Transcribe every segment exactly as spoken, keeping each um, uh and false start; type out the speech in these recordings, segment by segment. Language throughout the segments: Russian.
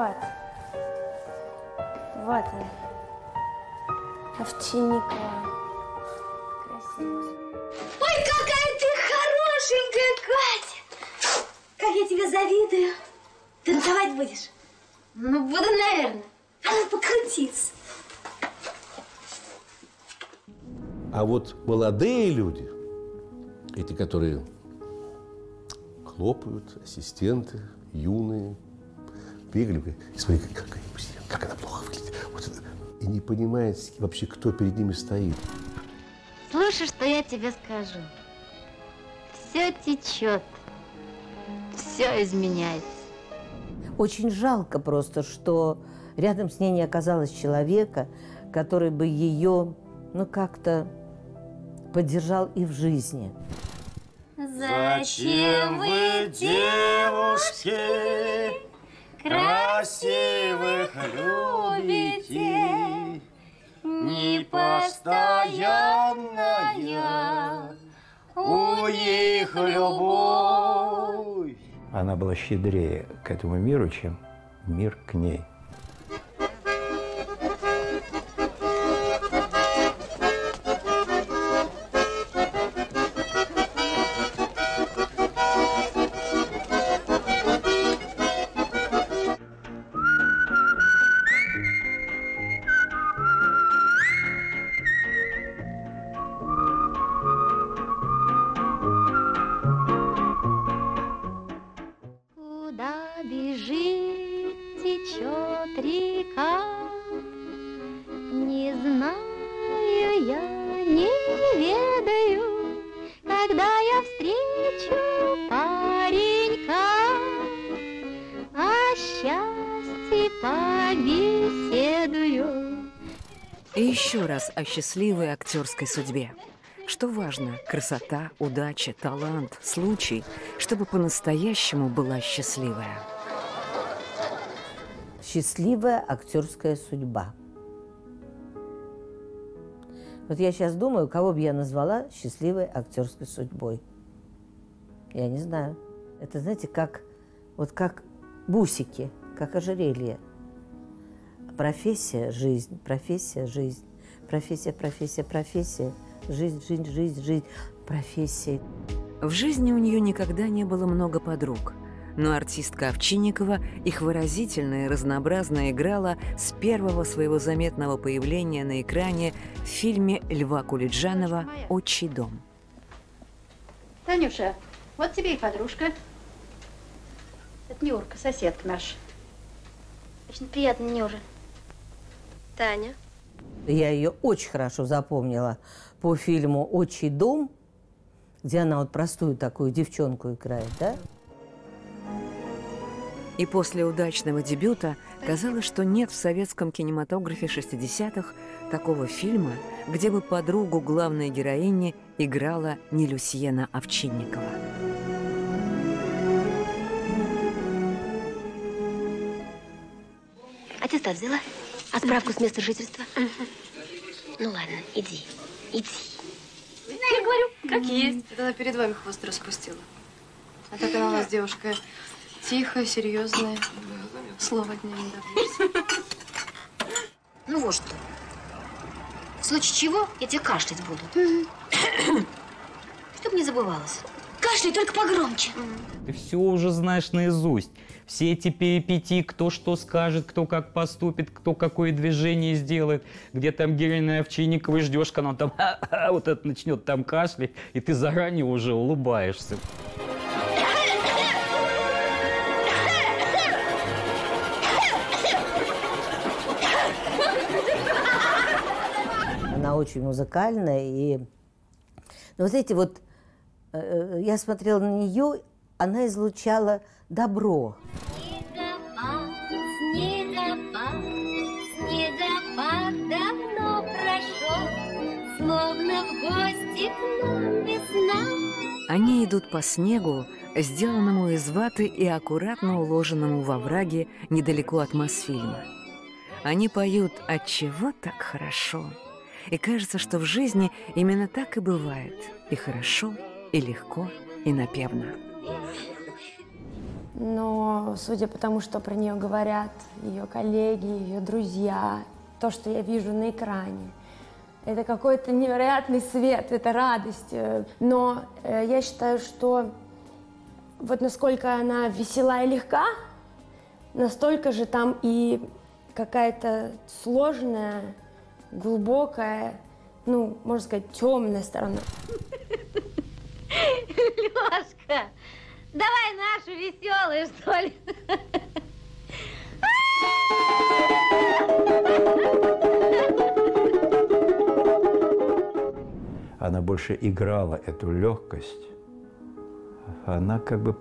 Вот. Вот она. Овчинникова. Красиво. Ой, какая ты хорошенькая, Катя! Как я тебя завидую. Танцевать будешь? Ну, буду, наверное. А ну, покрутиться. А вот молодые люди, эти, которые хлопают, ассистенты, юные, пигли, и смотри, как, как, как она плохо выглядит. Вот, и не понимает вообще, кто перед ними стоит. Слушай, что я тебе скажу. Все течет, все изменяется. Очень жалко просто, что рядом с ней не оказалось человека, который бы ее, ну, как-то поддержал и в жизни. Зачем вы, девушки, красивых любите, непостоянная у них любовь? Она была щедрее к этому миру, чем мир к ней. О счастливой актерской судьбе. Что важно? Красота, удача, талант, случай, чтобы по-настоящему была счастливая. Счастливая актерская судьба. Вот я сейчас думаю, кого бы я назвала счастливой актерской судьбой. Я не знаю. Это, знаете, как, вот как бусики, как ожерелье. Профессия, жизнь, профессия, жизнь. Профессия, профессия, профессия, жизнь, жизнь, жизнь, жизнь, профессия. В жизни у нее никогда не было много подруг, но артистка Овчинникова их выразительно и разнообразно играла с первого своего заметного появления на экране в фильме Льва Кулиджанова «Отчий дом». Танюша, вот тебе и подружка. Это Нюрка, соседка наша. Очень приятно, Нюра. Таня. Я ее очень хорошо запомнила по фильму «Отчий дом», где она вот простую такую девчонку играет, да? И после удачного дебюта казалось, что нет в советском кинематографе шестидесятых такого фильма, где бы подругу главной героини играла не Люсьена Овчинникова. А тесто взяла? А справку с места жительства? Угу. Ну ладно, иди, иди. Я говорю, как есть. Это она перед вами хвост распустила. А такая у вас девушка тихая, серьезная. Слова от нее не добьешься. Ну вот что. В случае чего я тебе кашлять буду. Угу. Чтоб не забывалась. Кашляй только погромче. Угу. Ты все уже знаешь наизусть. Все эти перипетии, кто что скажет, кто как поступит, кто какое движение сделает, где там Героина Овчинникова ждешь, когда он там а -а -а", вот это начнет там кашлять, и ты заранее уже улыбаешься. Она очень музыкальная, и, ну, знаете, вот я смотрела на нее, она излучала добро. Снегопад, снегопад, снегопад давно прошел, словно в гости к нам весна. Они идут по снегу, сделанному из ваты и аккуратно уложенному во враге недалеко от Мосфильма. Они поют «Отчего так хорошо?». И кажется, что в жизни именно так и бывает. И хорошо, и легко, и напевно. Но судя по тому, что про нее говорят ее коллеги, ее друзья, то, что я вижу на экране, это какой-то невероятный свет, это радость. Но э, я считаю, что вот насколько она весела и легка, настолько же там и какая-то сложная, глубокая, ну, можно сказать, темная сторона. Лешка, давай нашу веселую, что ли? Она больше играла эту легкость. Она как бы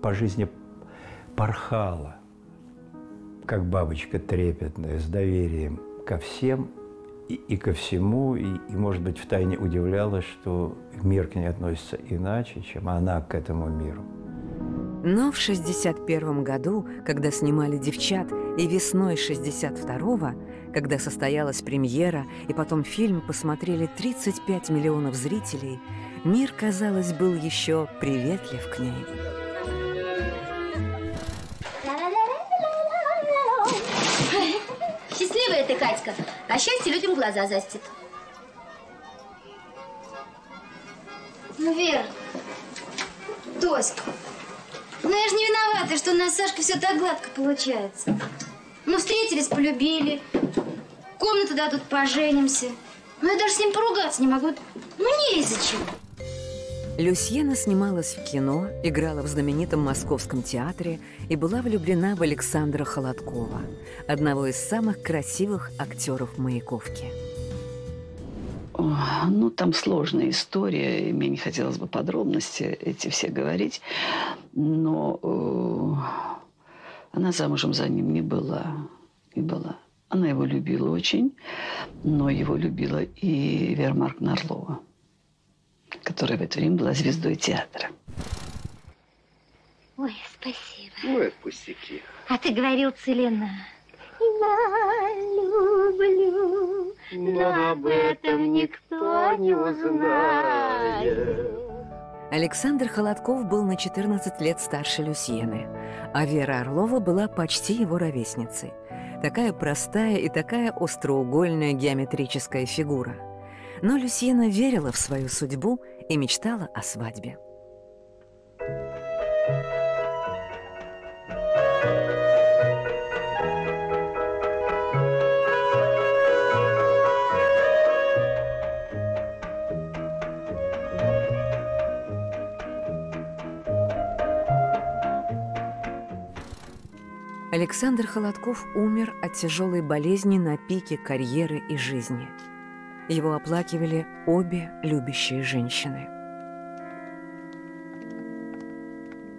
по жизни порхала, как бабочка трепетная, с доверием ко всем и, и ко всему. И, и, может быть, втайне удивлялась, что мир к ней относится иначе, чем она к этому миру. Но в шестьдесят первом году, когда снимали «Девчат», и весной шестьдесят второго, когда состоялась премьера, и потом фильм посмотрели тридцать пять миллионов зрителей, мир, казалось, был еще приветлив к ней. Счастливая ты, Катька, а счастье людям глаза застит. Ну, Вера, доска. Ну, я же не виновата, что у нас, Сашка, все так гладко получается. Мы встретились, полюбили, комнату дадут, поженимся. Но я даже с ним поругаться не могу, ну, не из-за чего. Люсьена снималась в кино, играла в знаменитом Московском театре и была влюблена в Александра Холодкова, одного из самых красивых актеров Маяковки. Ну, там сложная история, и мне не хотелось бы подробности эти все говорить, но э, она замужем за ним не была, не была. Она его любила очень, но его любила и Вера Марковна Орлова, которая в это время была звездой театра. Ой, спасибо. Ой, пустяки. А ты говорил, целена. Я люблю, но об этом никто не узнает. Александр Холодков был на четырнадцать лет старше Люсьены, а Вера Орлова была почти его ровесницей. Такая простая и такая остроугольная геометрическая фигура. Но Люсьена верила в свою судьбу и мечтала о свадьбе. Александр Холодков умер от тяжелой болезни на пике карьеры и жизни. Его оплакивали обе любящие женщины.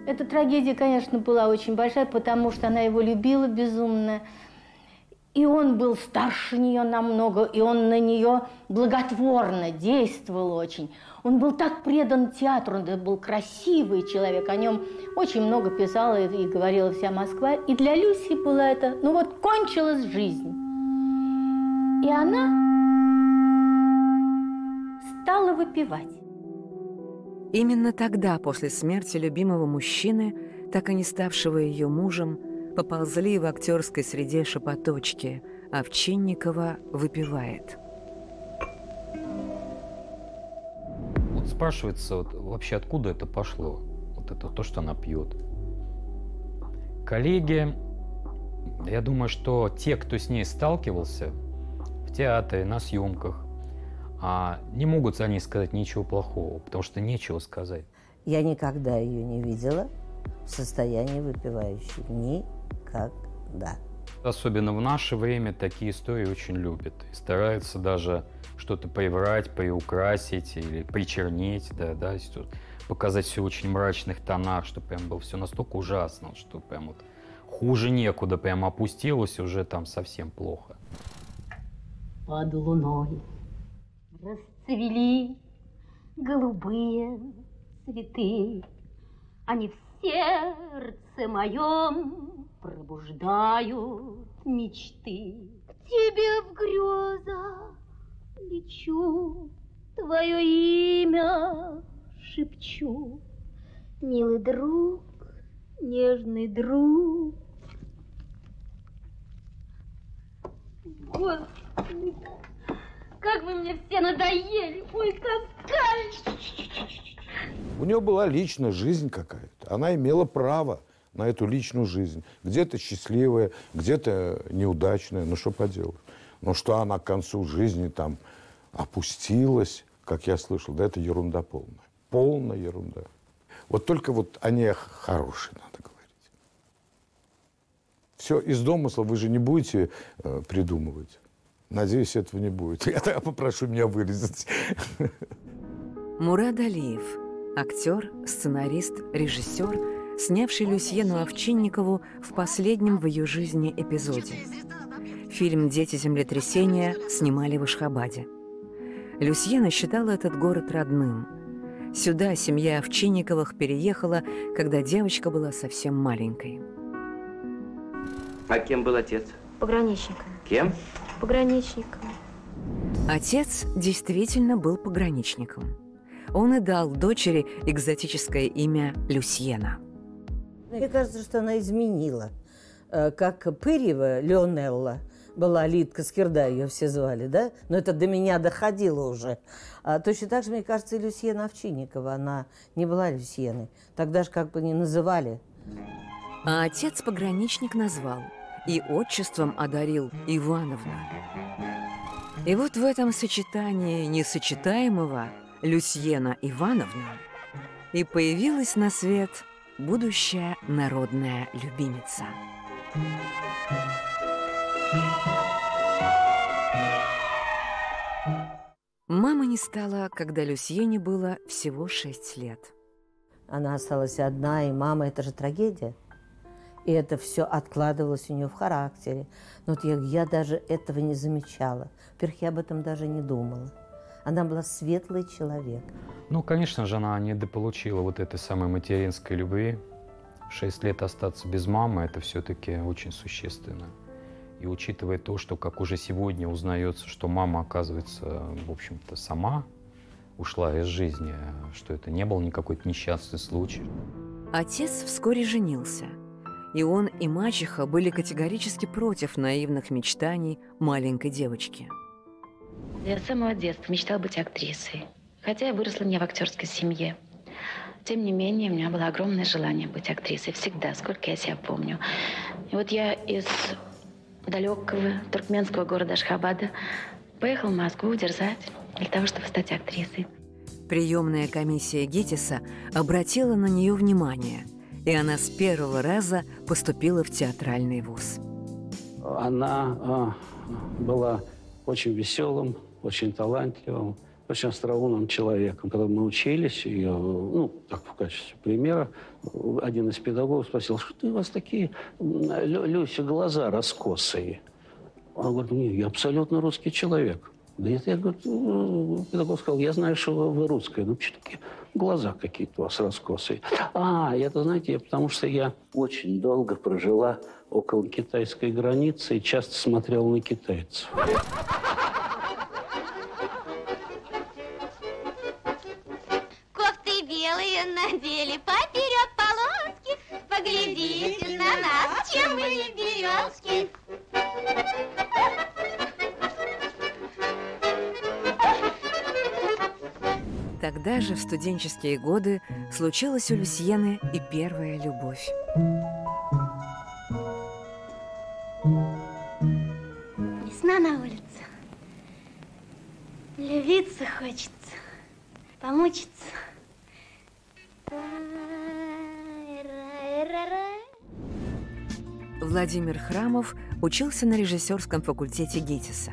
Эта трагедия, конечно, была очень большая, потому что она его любила безумно. И он был старше нее намного, и он на нее благотворно действовал очень. Он был так предан театру, он был красивый человек, о нем очень много писала и, и говорила вся Москва. И для Люси была это, ну вот, кончилась жизнь. И она стала выпивать. Именно тогда, после смерти любимого мужчины, так и не ставшего ее мужем, поползли в актерской среде шепоточки. Овчинникова выпивает. Вот спрашивается, вот, вообще откуда это пошло? Вот это то, что она пьет. Коллеги, я думаю, что те, кто с ней сталкивался в театре, на съемках, не могут за ней сказать ничего плохого, потому что нечего сказать. Я никогда ее не видела в состоянии выпивающей. Никогда. Особенно в наше время такие истории очень любят. И стараются даже что-то приврать, приукрасить или причернить, да, да, показать все в очень мрачных тонах, что прям было все настолько ужасно, что прям вот хуже некуда, прям опустилось, уже там совсем плохо. Под луной расцвели голубые цветы, они все в сердце моем пробуждают мечты. К тебе в грезах лечу, твое имя шепчу. Милый друг, нежный друг. Господи, как вы мне все надоели! Ой, какая! У нее была личная жизнь какая-то. Она имела право на эту личную жизнь. Где-то счастливая, где-то неудачная. Ну, что поделать? Ну, что она к концу жизни там опустилась, как я слышал, да это ерунда полная. Полная ерунда. Вот только вот о ней хорошей надо говорить. Все из домысла вы же не будете э, придумывать. Надеюсь, этого не будет. Я тогда попрошу меня вырезать. Мурад Алиев. Актер, сценарист, режиссер, снявший Люсьену Овчинникову в последнем в ее жизни эпизоде. Фильм «Дети землетрясения» снимали в Ашхабаде. Люсьена считала этот город родным. Сюда семья Овчинниковых переехала, когда девочка была совсем маленькой. А кем был отец? Пограничником. Кем? Пограничником. Отец действительно был пограничником. Он и дал дочери экзотическое имя Люсьена. Мне кажется, что она изменила. Как Пырьева Леонелла была, Лидка Скирда ее все звали, да? Но это до меня доходило уже. А точно так же, мне кажется, и Люсьена Овчинникова. Она не была Люсьеной. Тогда же как бы не называли. А отец пограничник назвал. И отчеством одарил Ивановна. И вот в этом сочетании несочетаемого Люсьена Ивановна и появилась на свет будущая народная любимица. Мама не стала, когда Люсьене было всего шесть лет. Она осталась одна, и мама – это же трагедия. И это все откладывалось у нее в характере. Но вот я, я даже этого не замечала. Во-первых, я об этом даже не думала. Она была светлый человек. Ну, конечно же, она недополучила вот этой самой материнской любви. Шесть лет остаться без мамы – это все-таки очень существенно. И учитывая то, что, как уже сегодня узнается, что мама, оказывается, в общем-то, сама ушла из жизни, что это не был никакой несчастный случай. Отец вскоре женился. И он, и мачеха были категорически против наивных мечтаний маленькой девочки. Я с самого детства мечтала быть актрисой, хотя я выросла не в актерской семье. Тем не менее, у меня было огромное желание быть актрисой всегда, сколько я себя помню. И вот я из далекого туркменского города Ашхабада поехала в Москву дерзать для того, чтобы стать актрисой. Приемная комиссия ГИТИСа обратила на нее внимание, и она с первого раза поступила в театральный вуз. Она э, была очень веселым, очень талантливым, очень остроумным человеком. Когда мы учились, ее, ну, так в качестве примера, один из педагогов спросил: что у вас такие, Люся, глаза раскосые? Она говорит: нет, я абсолютно русский человек. Да нет, я, говорю, педагог сказал: я знаю, что вы русская, ну что такие глаза какие-то у вас раскосые. А, это, знаете, потому что я очень долго прожила около китайской границы и часто смотрела на китайцев. Кофты белые надели поперек полоски, поглядите на нас, чем мы не березки. Тогда же, в студенческие годы, случилась у Люсьены и первая любовь. Весна на улице. Любиться хочется, помучиться. Владимир Храмов учился на режиссерском факультете ГИТИСа.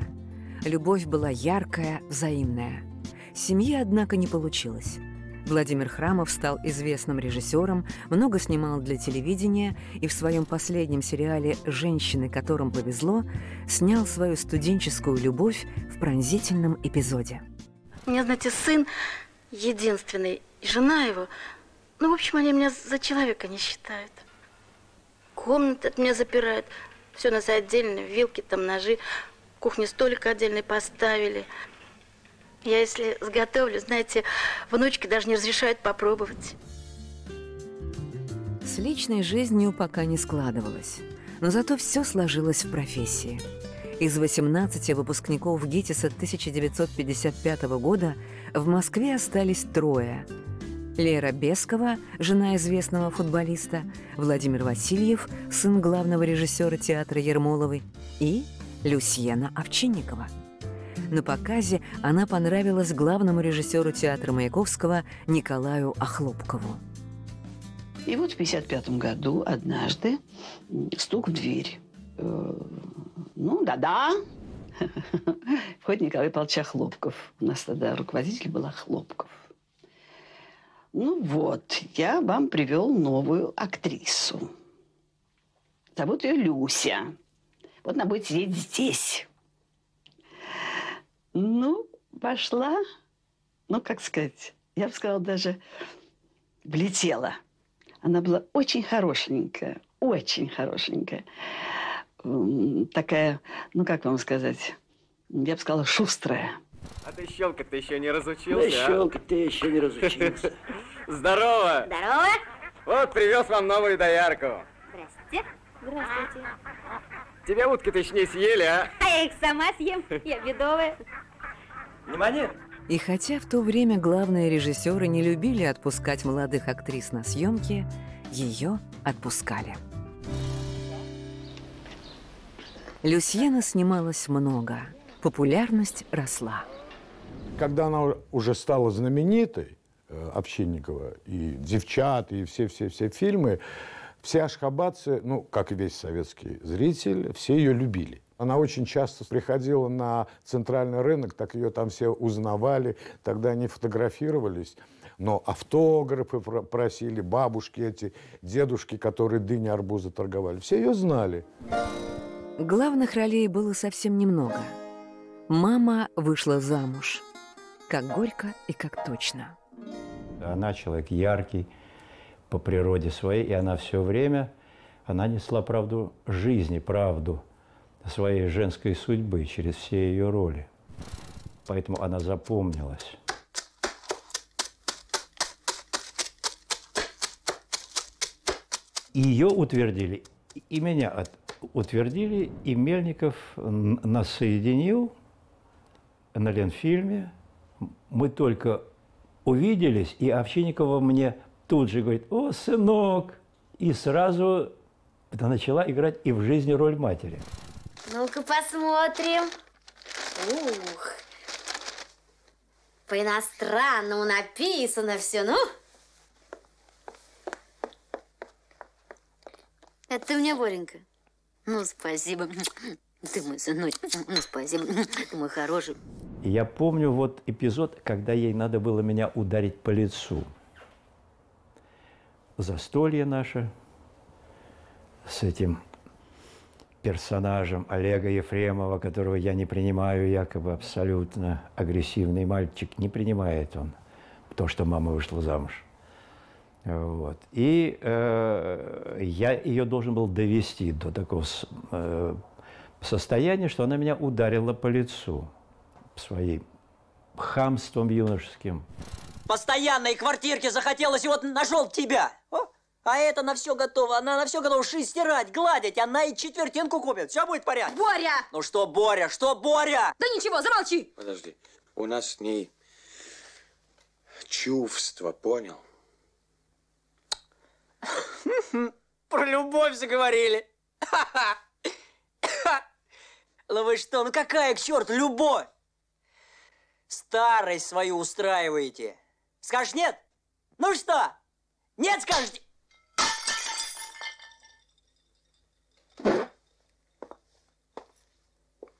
Любовь была яркая, взаимная. Семьи, однако, не получилось. Владимир Храмов стал известным режиссером, много снимал для телевидения и в своем последнем сериале «Женщины, которым повезло» снял свою студенческую любовь в пронзительном эпизоде. У меня, знаете, сын единственный, и жена его. Ну, в общем, они меня за человека не считают. Комнаты от меня запирают. Все у нас отдельно, вилки, там, ножи. Кухню столик отдельный поставили. Я, если сготовлю, знаете, внучки даже не разрешают попробовать. С с личной жизнью пока не складывалось, но зато все сложилось в профессии. Из восемнадцати выпускников ГИТИСа тысяча девятьсот пятьдесят пятого года в Москве остались трое. Лера Бескова, жена известного футболиста, Владимир Васильев, сын главного режиссера театра Ермоловы, и Люсьена Овчинникова. На показе она понравилась главному режиссеру театра Маяковского Николаю Охлопкову. И вот в пятьдесят пятом году однажды стук в дверь. Ну, да-да. Входит Николай Павлович Охлопков. У нас тогда руководитель был Охлопков. Ну вот, я вам привел новую актрису. Зовут ее Люся. Вот она будет сидеть здесь. Ну, пошла, ну, как сказать, я бы сказала, даже влетела. Она была очень хорошенькая, очень хорошенькая. Такая, ну, как вам сказать, я бы сказала, шустрая. А ты, щелка, ты еще не разучился, да, щелка, а? ты еще не разучился. Здорово! Здорово! Вот, привез вам новую доярку. Здрасте. Здравствуйте. Тебя утки-то еще не съели, а? А я их сама съем, я бедовая. Внимание! И хотя в то время главные режиссеры не любили отпускать молодых актрис на съемки, ее отпускали. Люсьена снималась много. Популярность росла. Когда она уже стала знаменитой, Овчинникова, и «Девчата», и все-все-все фильмы, все ашхабадцы, ну, как и весь советский зритель, все ее любили. Она очень часто приходила на центральный рынок, так ее там все узнавали, тогда они фотографировались, но автографы просили, бабушки эти, дедушки, которые дыни, арбузы торговали, все ее знали. Главных ролей было совсем немного. «Мама вышла замуж», как горько и как точно. Она человек яркий по природе своей, и она все время, она несла правду жизни, правду своей женской судьбы через все ее роли. Поэтому она запомнилась. Ее утвердили, и меня утвердили, и Мельников нас соединил на Ленфильме. Мы только увиделись, и Овчинникова мне тут же говорит: «О, сынок!» И сразу начала играть и в жизни роль матери. Ну-ка посмотрим. Ух! По-иностранному написано все, ну? Это ты мне, Боренька? Ну, спасибо. Ты мой сыночек. Ну, спасибо. Ты мой хороший. Я помню вот эпизод, когда ей надо было меня ударить по лицу. Застолье наше с этим персонажем Олега Ефремова, которого я не принимаю, якобы абсолютно агрессивный мальчик, не принимает он то, что мама вышла замуж. Вот. И э, я ее должен был довести до такого э, состояния, что она меня ударила по лицу своим хамством юношеским. Постоянной квартирке захотелось, и вот нашел тебя. О, а это на все готово. Она на все готова шить, стирать, гладить. Она и четвертинку купит. Все будет в порядке. Боря! Ну что, Боря? Что, Боря? Да ничего, замолчи. Подожди. У нас с ней чувство, понял? Про любовь заговорили. Ну вы что, ну какая, к черту, любовь? Старость свою устраиваете. Скажешь нет? Ну что? Нет, скажете?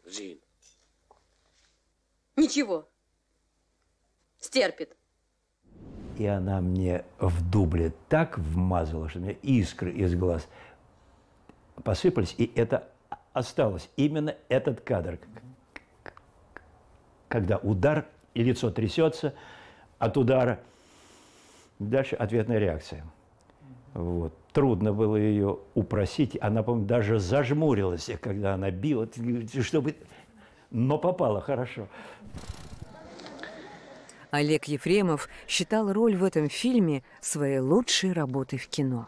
Зин. Ничего. Стерпит. И она мне в дубле так вмазала, что у меня искры из глаз посыпались, и это осталось. Именно этот кадр. Когда удар, и лицо трясется от удара. Дальше ответная реакция. Вот. Трудно было ее упросить. Она, по-моему, даже зажмурилась, когда она била, чтобы... но попала хорошо. Олег Ефремов считал роль в этом фильме своей лучшей работой в кино.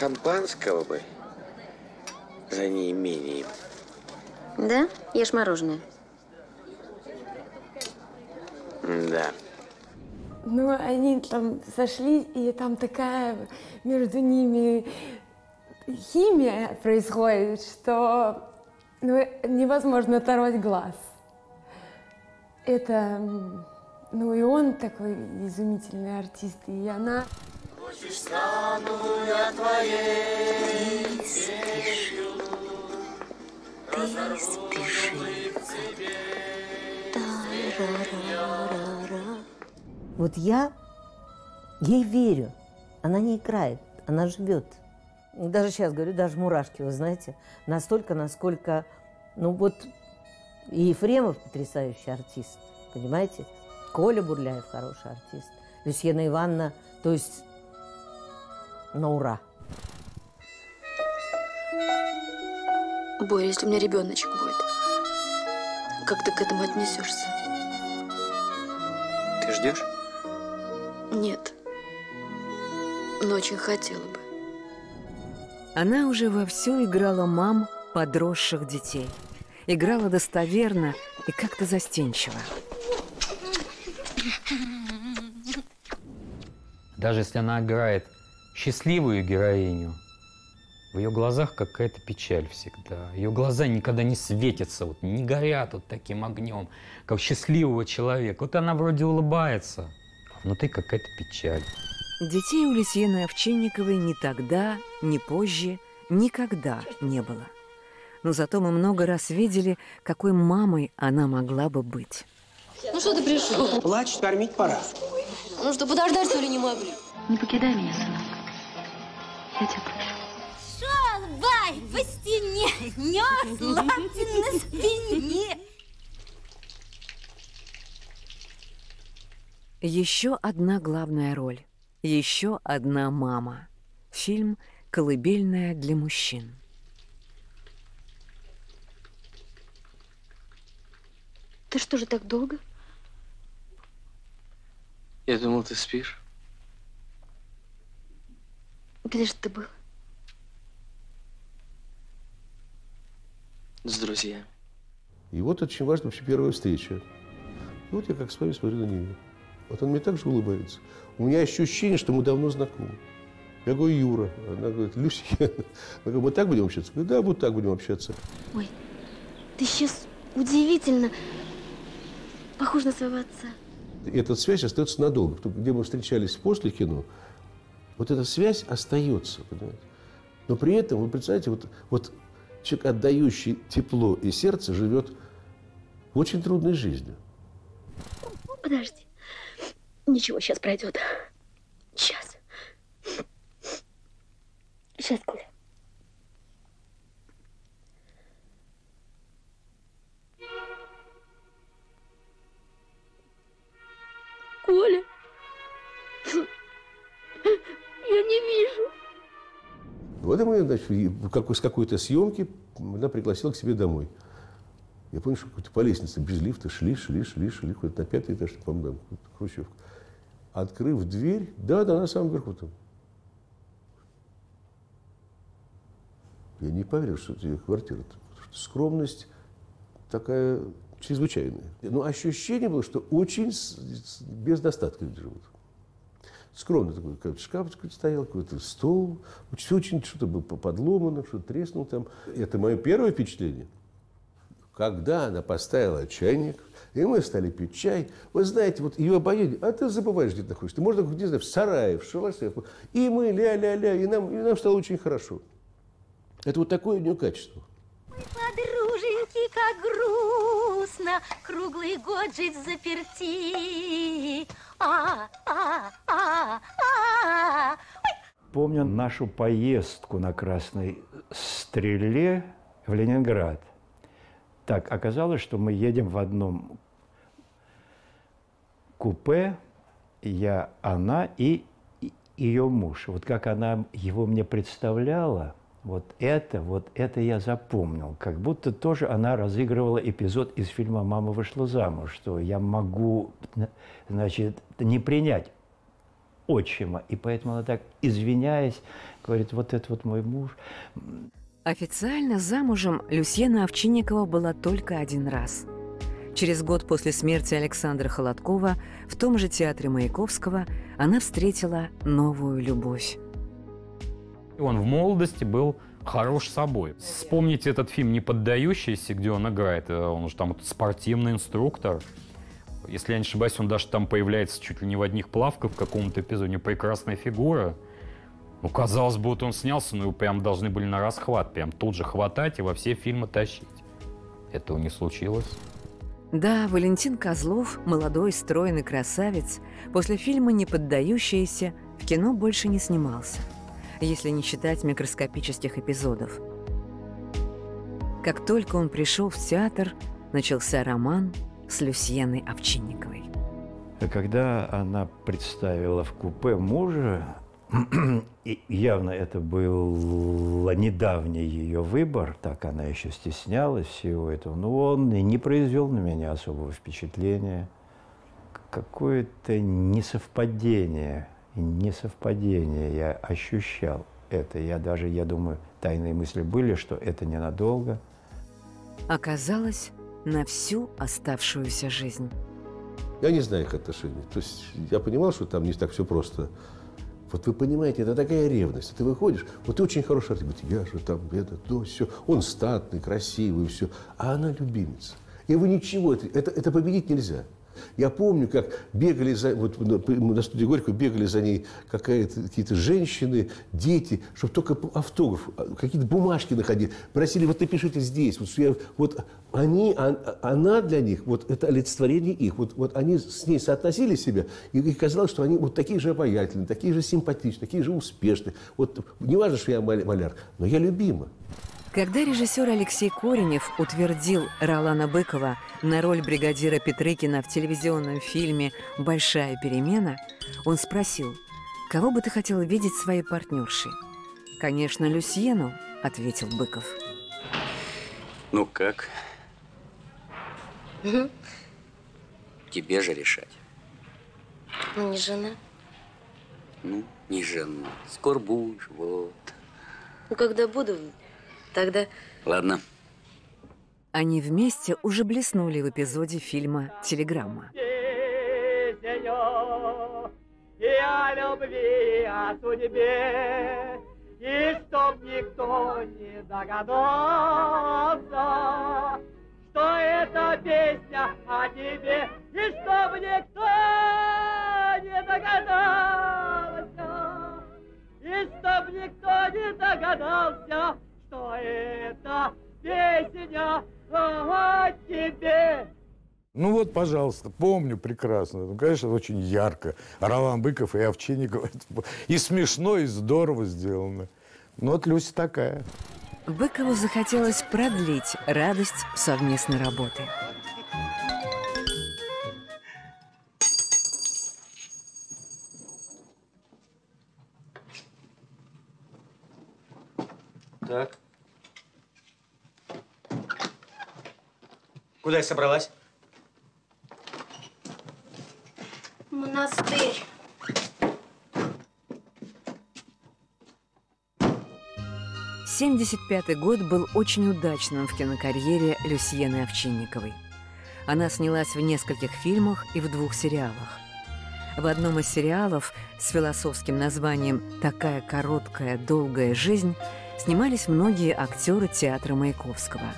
шампанского бы за неимением. Да? Ешь мороженое. Да. Ну, они там сошли, и там такая между ними химия происходит, что ну, невозможно оторвать глаз. Это, ну, и он такой изумительный артист, и она. Хочешь, стану я твоей вещью, разорву любви к тебе. Вот я ей верю, она не играет, она живет. Даже сейчас говорю, даже мурашки, вы знаете, настолько, насколько, ну вот, и Ефремов потрясающий артист, понимаете? Коля Бурляев хороший артист, Люсьена Ивановна, то есть на ура. Боря, если у меня ребеночек будет, как ты к этому отнесешься? Ты ждешь? Нет, но очень хотела бы. Она уже вовсю играла мам подросших детей. Играла достоверно и как-то застенчиво. Даже если она играет счастливую героиню, в ее глазах какая-то печаль всегда. Ее глаза никогда не светятся, вот, не горят вот таким огнем, как счастливого человека. Вот она вроде улыбается, а внутри какая-то печаль. Детей у Люсьены Овчинниковой ни тогда, ни позже, никогда не было. Но зато мы много раз видели, какой мамой она могла бы быть. Ну что ты пришел? Плачь, кормить пора. Ну что, подождать, что ли, не могли? Не покидай меня, сынок. Я тебя прошу. Шел бай по стене, нес лапти на спине. Еще одна главная роль. Еще одна мама. Фильм «Колыбельная для мужчин». Ты что же так долго? Я думал, ты спишь. Где же ты был? С друзьями. И вот очень важна вообще первая встреча. И вот я как с вами смотрю на нее. Вот он мне так же улыбается. У меня ощущение, что мы давно знакомы. Я говорю, Юра. Она говорит, Люсья. Мы так будем общаться? Говорю, да, вот так будем общаться. Ой, ты сейчас удивительно похож на своего отца. Эта связь остается надолго. Где мы встречались после кино, вот эта связь остается, понимаете? Но при этом, вы представляете, вот, вот человек, отдающий тепло и сердце, живет в очень трудной жизни. Подожди. Ничего, сейчас пройдет. Сейчас. Сейчас, Коля. Коля, я не вижу. В этом я, значит, как, с какой-то съемки она пригласила к себе домой. Я понял, что по лестнице без лифта шли, шли, шли, шли, куда-то на пятый этаж, по-моему, там, хрущевка. Открыв дверь, да, да, на самом верху там. Я не поверил, что это ее квартира, потому что скромность такая чрезвычайное. Но ощущение было, что очень с, с, без достатка люди живут. Скромно такой, какой-то шкаф стоял, какой-то стол, все очень что-то было подломано, что-то треснуло там. Это мое первое впечатление. Когда она поставила чайник, и мы стали пить чай, вы знаете, вот ее обаяние, а ты забываешь, где ты находишься. Ты можно, не знаю, в сарае, в шалаше. И мы ля-ля-ля, и нам, и нам стало очень хорошо. Это вот такое у нее качество. Подруженьки, как грустно, круглый год жить взаперти. А, а, а, а. Помню нашу поездку на Красной Стреле в Ленинград. Так, оказалось, что мы едем в одном купе, я, она и, и ее муж. Вот как она его мне представляла. Вот это, вот это я запомнил. Как будто тоже она разыгрывала эпизод из фильма «Мама вышла замуж», что я могу, значит, не принять отчима. И поэтому она так, извиняясь, говорит, вот это вот мой муж. Официально замужем Люсьена Овчинникова была только один раз. Через год после смерти Александра Холодкова в том же театре Маяковского она встретила новую любовь. Он в молодости был хорош собой. Вспомните этот фильм «Неподдающийся», где он играет. Он уже там спортивный инструктор. Если я не ошибаюсь, он даже там появляется чуть ли не в одних плавках в каком-то эпизоде. Прекрасная фигура. Ну, казалось бы, вот он снялся, но его прям должны были на расхват. Прям тут же хватать и во все фильмы тащить. Этого не случилось. Да, Валентин Козлов, молодой, стройный красавец, после фильма «Неподдающийся» в кино больше не снимался, если не считать микроскопических эпизодов. Как только он пришел в театр, начался роман с Люсьеной Овчинниковой. Когда она представила в купе мужа, и явно это был недавний ее выбор, так она еще стеснялась всего этого, но он и не произвел на меня особого впечатления. Какое-то несовпадение. Несовпадение, я ощущал это. Я даже, я думаю, тайные мысли были, что это ненадолго. Оказалось, на всю оставшуюся жизнь. Я не знаю их отношений. То есть я понимал, что там не так все просто. Вот вы понимаете, это такая ревность. Ты выходишь, вот ты очень хороший артист. Я же там, это, то, все. Он статный, красивый, все. А она любимица. И вы ничего, это, это, это победить нельзя. Я помню, как бегали за... Вот на студии Горького бегали за ней какие-то женщины, дети, чтобы только автограф, какие-то бумажки находили. Просили, вот напишите здесь. Вот, я, вот они, а, она для них, вот это олицетворение их. Вот, вот они с ней соотносили себя, и, и казалось, что они вот такие же обаятельные, такие же симпатичные, такие же успешные. Вот не важно, что я маляр, но я любима. Когда режиссер Алексей Коренев утвердил Ролана Быкова на роль бригадира Петрыкина в телевизионном фильме «Большая перемена», он спросил, кого бы ты хотел видеть своей партнершей? Конечно, Люсьену, ответил Быков. Ну как? Угу. Тебе же решать. Ну, не жена. Ну, не жена. Скоро будешь, вот. Ну, когда буду... Тогда... Ладно. Они вместе уже блеснули в эпизоде фильма «Телеграмма». И о любви, о судьбе, и чтоб никто не догадался, что это песня о тебе, и чтоб никто не догадался, и чтоб никто не догадался, что это песня о тебе. Ну вот, пожалуйста, помню прекрасно. Ну, конечно, очень ярко. Ролан Быков и Овчинникова. И смешно, и здорово сделано. Но вот Люся такая. Быкову захотелось продлить радость совместной работы. Так. Куда я собралась? Монастырь. семьдесят пятый год был очень удачным в кинокарьере Люсьены Овчинниковой. Она снялась в нескольких фильмах и в двух сериалах. В одном из сериалов с философским названием «Такая короткая, долгая жизнь» снимались многие актеры театра Маяковского.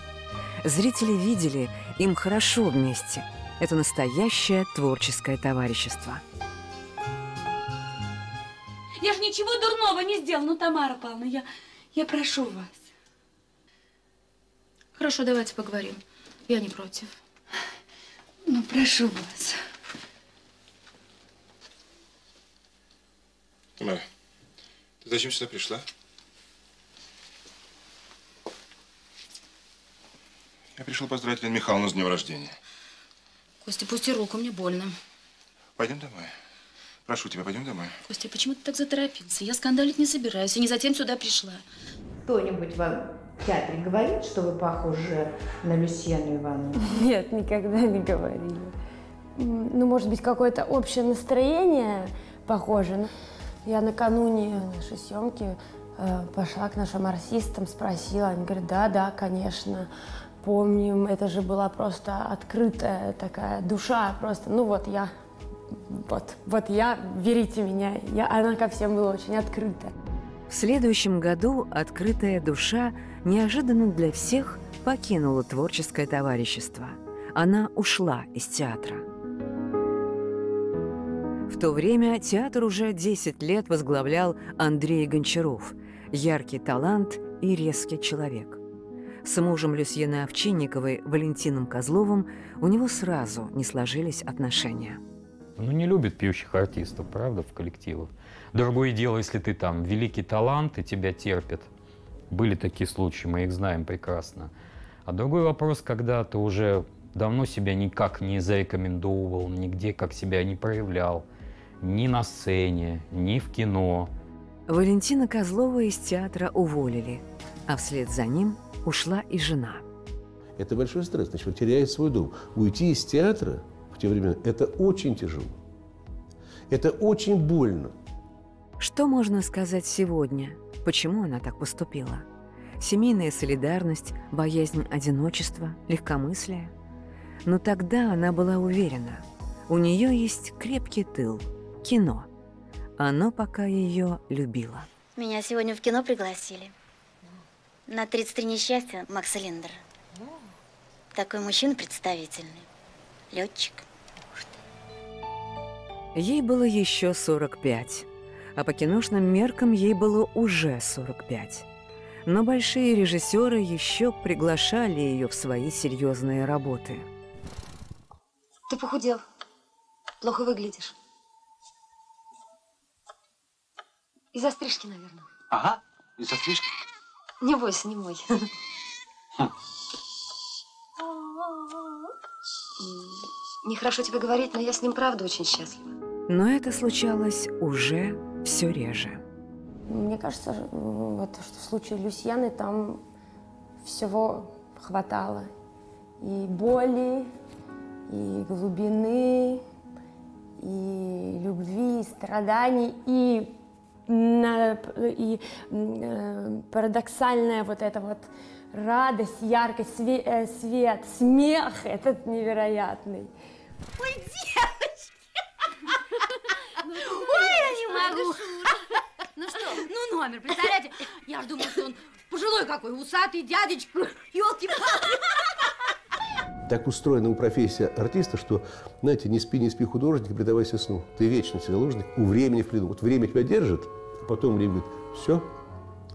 Зрители видели, им хорошо вместе. Это настоящее творческое товарищество. Я же ничего дурного не сделала, ну, Тамара Павловна, я, я прошу вас. Хорошо, давайте поговорим. Я не против. Ну, прошу вас. Тамара, ты зачем сюда пришла? Я пришел поздравить Лену Михайловну с днем рождения. Костя, пусти руку, мне больно. Пойдем домой. Прошу тебя, пойдем домой. Костя, почему ты так заторопился? Я скандалить не собираюсь, и не затем сюда пришла. Кто-нибудь вам в театре говорит, что вы похожи на Люсьену Ивановну? Нет, никогда не говорили. Ну, может быть, какое-то общее настроение похоже. Я накануне нашей съемки пошла к нашим артистам, спросила. Они говорят, да, да, конечно, помним. Это же была просто открытая такая душа. Просто, ну вот я, вот, вот я, верите меня. Я, она ко всем была очень открыта. В следующем году «Открытая душа» неожиданно для всех покинула творческое товарищество. Она ушла из театра. В то время театр уже десять лет возглавлял Андрей Гончаров, яркий талант и резкий человек. С мужем Люсьены Овчинниковой, Валентином Козловым, у него сразу не сложились отношения. Ну, не любят пьющих артистов, правда, в коллективах. Другое дело, если ты там великий талант, и тебя терпят. Были такие случаи, мы их знаем прекрасно. А другой вопрос, когда ты уже давно себя никак не зарекомендовал, нигде как себя не проявлял. Ни на сцене, ни в кино. Валентина Козлова из театра уволили, а вслед за ним ушла и жена. Это большой стресс, значит, он теряет свой дом. Уйти из театра в те времена – это очень тяжело. Это очень больно. Что можно сказать сегодня? Почему она так поступила? Семейная солидарность, боязнь одиночества, легкомыслие. Но тогда она была уверена, у нее есть крепкий тыл – кино. Оно пока ее любило. Меня сегодня в кино пригласили. На тридцать три несчастья Макс Линдер. Такой мужчина представительный. Летчик. Ей было еще сорок пять. А по киношным меркам ей было уже сорок пять. Но большие режиссеры еще приглашали ее в свои серьезные работы. Ты похудел. Плохо выглядишь. Из-за стрижки, наверное. Ага, из-за стрижки. Не бойся, не мой. Нехорошо тебе говорить, но я с ним правда очень счастлива. Но это случалось уже все реже. Мне кажется, вот, что в случае Люсьены там всего хватало. И боли, и глубины, и любви, и страданий, и, и парадоксальная вот эта вот радость, яркость, све свет, смех этот невероятный. Ой, девочки! Ой, я не могу! Ну что, ну номер, представляете? Я ж думала, что он пожилой какой, усатый дядечка, елки-палки. Так устроена профессия артиста, что, знаете, не спи, не спи, художник, предавайся сну. Ты вечно заложник, у времени в плену. Вот время тебя держит, а потом время говорит, все,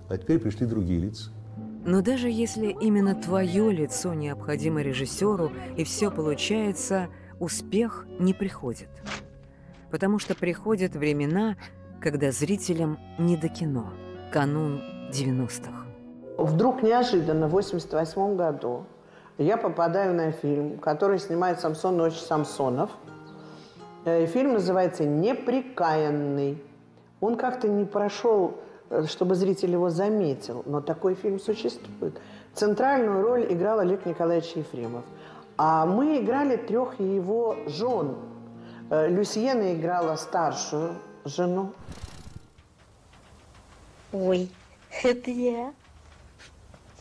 а теперь пришли другие лица. Но даже если именно твое лицо необходимо режиссеру, и все получается, успех не приходит. Потому что приходят времена, когда зрителям не до кино. Канун девяностых. Вдруг неожиданно в восемьдесят восьмом году я попадаю на фильм, который снимает Самсон Ночь Самсонов. Фильм называется «Неприкаянный». Он как-то не прошел... чтобы зритель его заметил, но такой фильм существует. Центральную роль играл Олег Николаевич Ефремов. А мы играли трех его жен. Люсьена играла старшую жену. Ой, это я.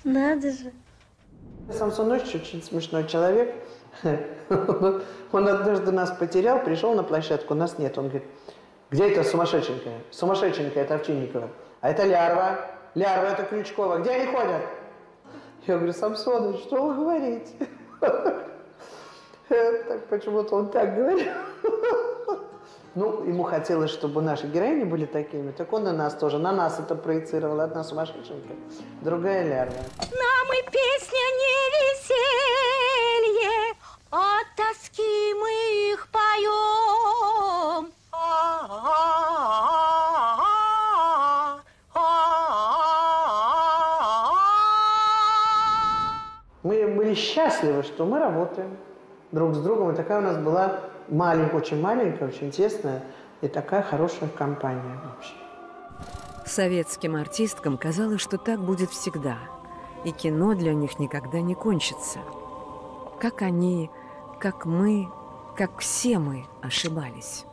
Надо же. Самсон Ильич очень смешной человек. Он однажды нас потерял, пришел на площадку, нас нет. Он говорит, где это сумасшедшенькая? Сумасшедшенькая, это Овчинникова. А это Лярва. Лярва, это Крючкова. Где они ходят? Я говорю, Самсонович, что вы говорите? Почему-то он так говорил. Ну, ему хотелось, чтобы наши героини были такими. Так он на нас тоже. На нас это проецировал. Одна сумасшедшенька, другая Лярва. Нам и песня не веселье, от тоски мы их поем. Мы были счастливы, что мы работаем друг с другом. И такая у нас была маленькая, очень маленькая, очень тесная и такая хорошая компания вообще. Советским артисткам казалось, что так будет всегда. И кино для них никогда не кончится. Как они, как мы, как все мы ошибались.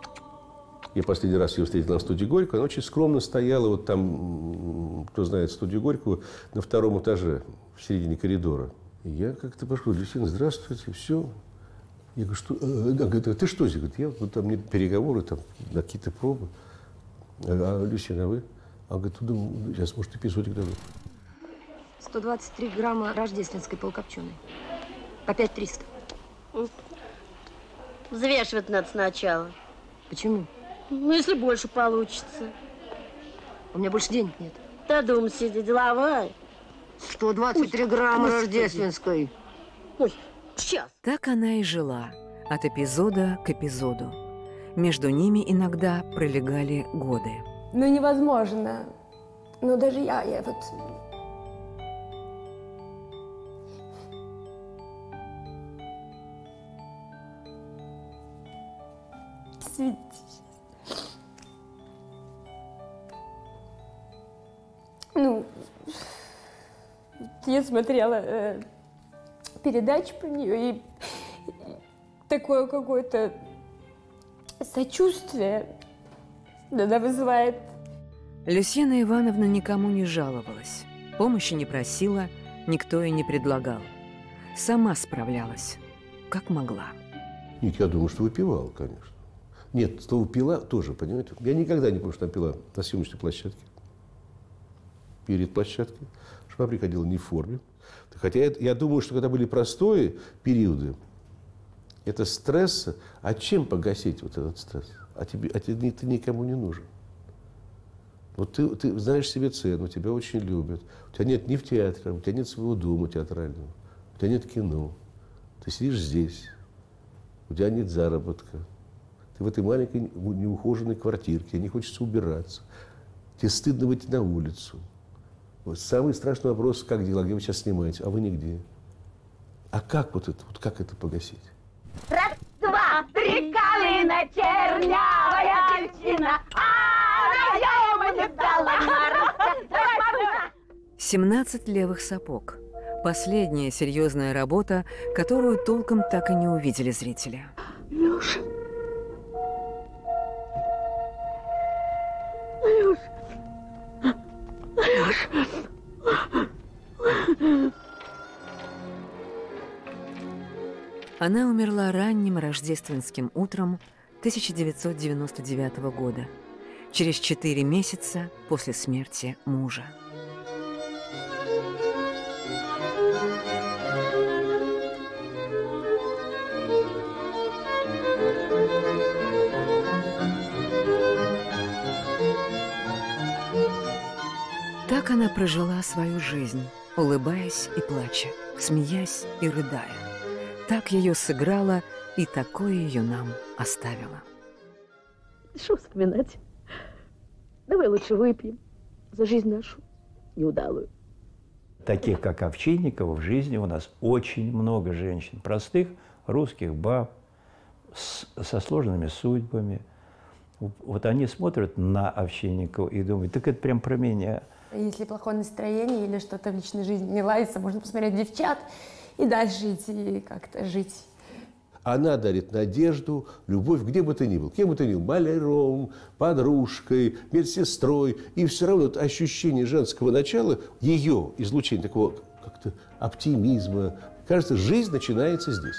Я последний раз ее встретила в студии Горького. Она очень скромно стояла, вот там, кто знает студию Горького, на втором этаже, в середине коридора. И я как-то пошел: Люсьена, здравствуйте, все. Я говорю, что? Она говорит, ты что? Я говорю, я, ну, там нет переговоры, там какие-то пробы. А Люсьена, а вы? Она говорит, думаю, сейчас, может, эпизодик дадут. сто двадцать три грамма рождественской полукопченой. По пять триста. Взвешивать надо сначала. Почему? Ну, если больше получится. У меня больше денег нет. Да думай, сиди, деловая. сто двадцать три грамма рождественской. Ой, сейчас. Так она и жила. От эпизода к эпизоду. Между ними иногда пролегали годы. Ну, невозможно. Ну, даже я, я вот... Ну, я смотрела э, передачи про нее, и, и такое какое-то сочувствие она вызывает. Люсьена Ивановна никому не жаловалась, помощи не просила, никто и не предлагал. Сама справлялась, как могла. Нет, я думаю, что выпивала, конечно. Нет, слово «пила» тоже, понимаете? Я никогда не помню, что она пила на съемочной площадке. Перед площадкой. Что она приходила не в форме. Хотя я, я думаю, что когда были простые периоды, это стресса. А чем погасить вот этот стресс? А тебе, а тебе ты никому не нужен. Вот ты, ты знаешь себе цену, тебя очень любят. У тебя нет ни в театре, у тебя нет своего дома театрального, у тебя нет кино. Ты сидишь здесь, у тебя нет заработка. Ты в этой маленькой неухоженной квартирке, тебе не хочется убираться, тебе стыдно выйти на улицу. Вот самый страшный вопрос: как дела, где вы сейчас снимаете, а вы нигде. А как вот это, вот как это погасить? Раз, два, три, калина, чернявая девчина, а она не дала. семнадцать левых сапог. Последняя серьезная работа, которую толком так и не увидели зрители. Леша. Она умерла ранним рождественским утром тысяча девятьсот девяносто девятого года, через четыре месяца после смерти мужа. Так она прожила свою жизнь, улыбаясь и плача, смеясь и рыдая. Так ее сыграла и такое ее нам оставила. Что вспоминать? Давай лучше выпьем за жизнь нашу неудалую. Таких, как Овчинникова, в жизни у нас очень много женщин. Простых русских баб, с, со сложными судьбами. Вот они смотрят на Овчинникову и думают, так это прям про меня. Если плохое настроение или что-то в личной жизни не ладится, можно посмотреть «Девчат» и дальше идти как-то жить. Она дарит надежду, любовь, где бы ты ни был. Кем бы ты ни был, маляром, подружкой, медсестрой. И все равно вот ощущение женского начала, ее излучение такого как-то оптимизма. Кажется, жизнь начинается здесь.